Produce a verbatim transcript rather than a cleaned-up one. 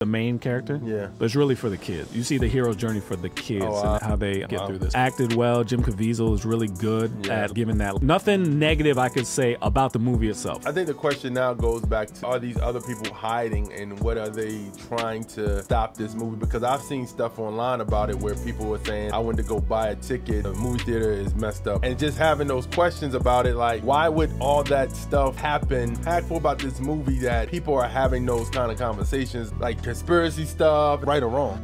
the main character. Yeah. But it's really for the kids. You see the hero's journey for the kids oh, wow. and how they get wow. through this. Acted well. Jim Caviezel is really good yeah. at giving that. Nothing negative I could say about the movie itself. I think the question now goes back to, are these other people hiding and what are they trying to stop this movie? Because I've seen stuff online about it where people were saying, I went to go buy a ticket, the movie theater is messed up. And just having those questions about it, like, why would all that stuff happen? Impactful about this movie that people are having those kind of conversations, like conspiracy stuff, right or wrong.